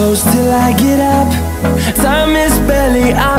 close till I get up. Time is barely on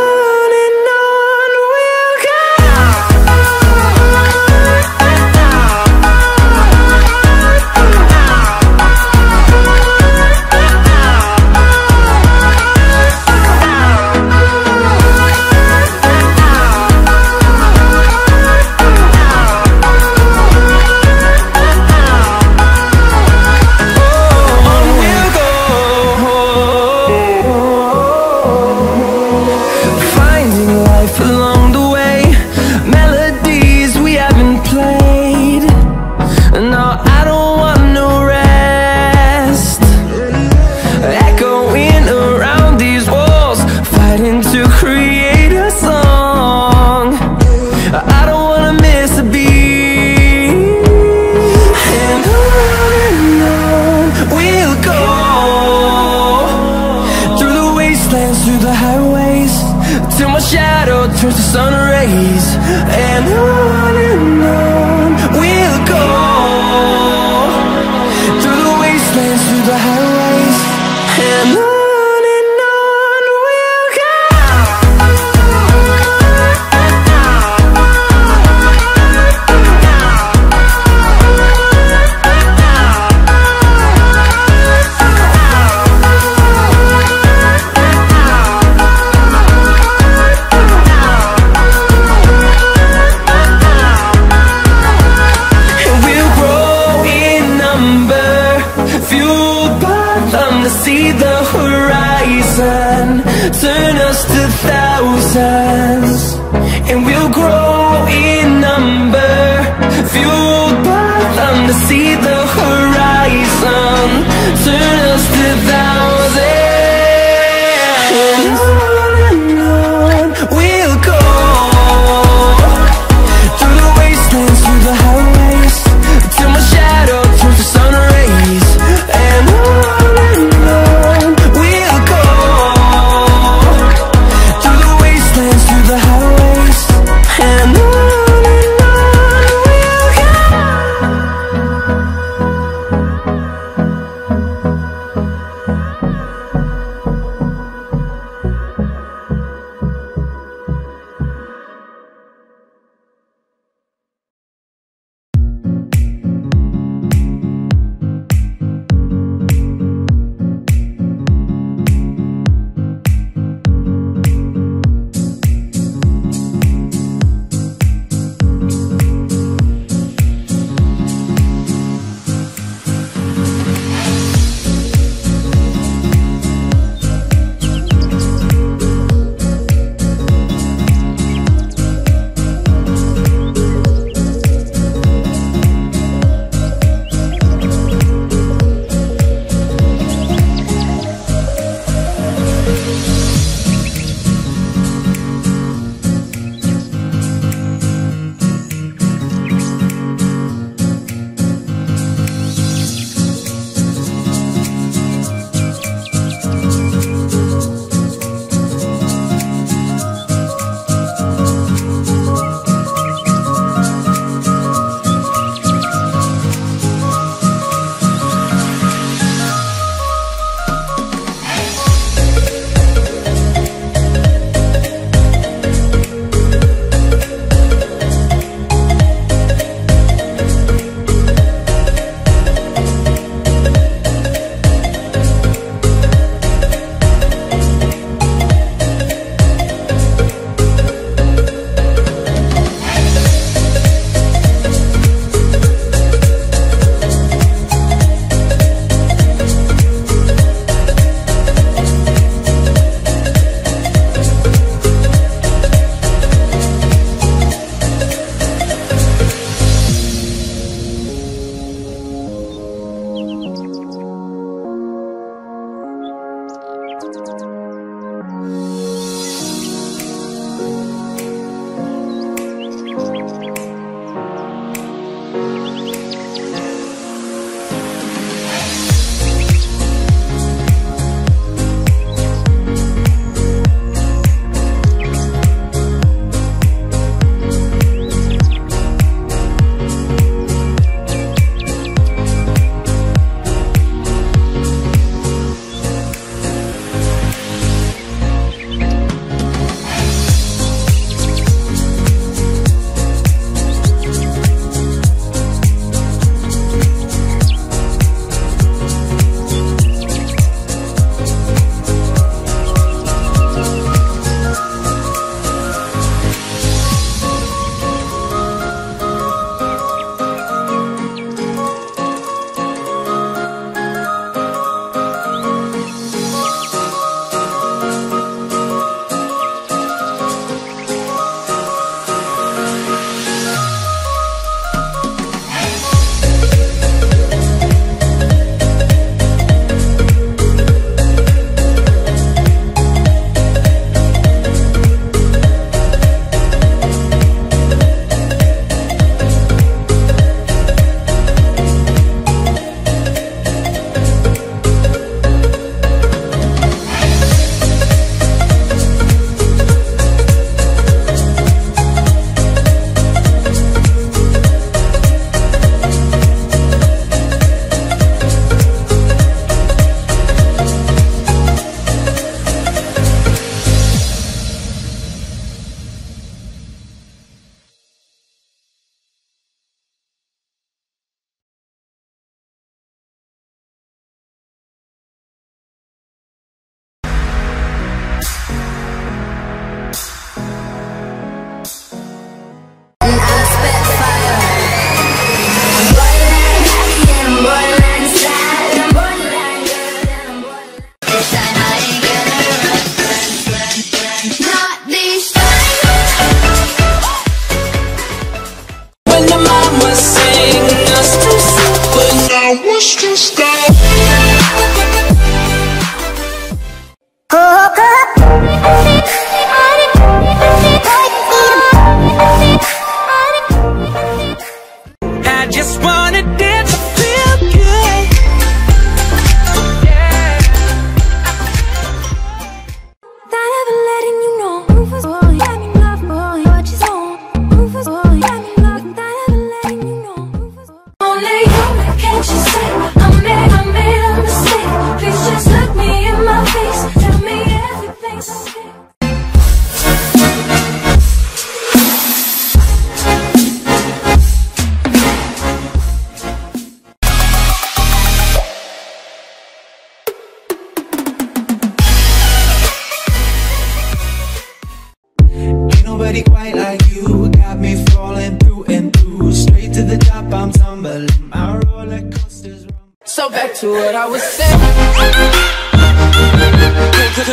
nobody quite like you. Got me falling through and through. Straight to the top, I'm tumbling. My roller coaster's rumbling. So back to what I was saying.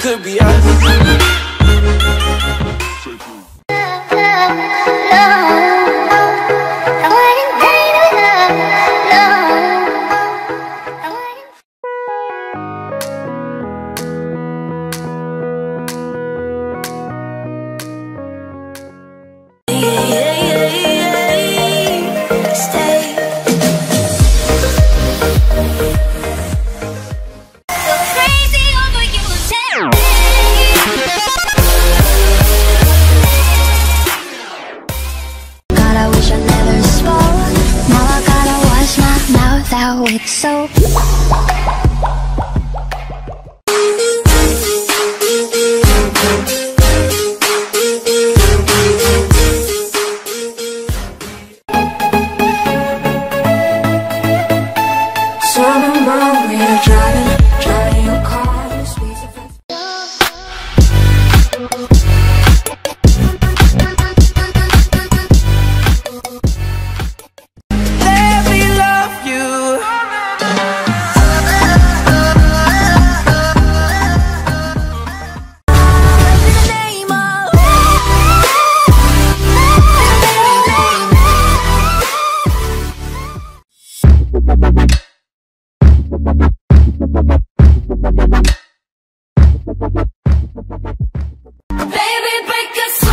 Could be us. It's so baby, break us.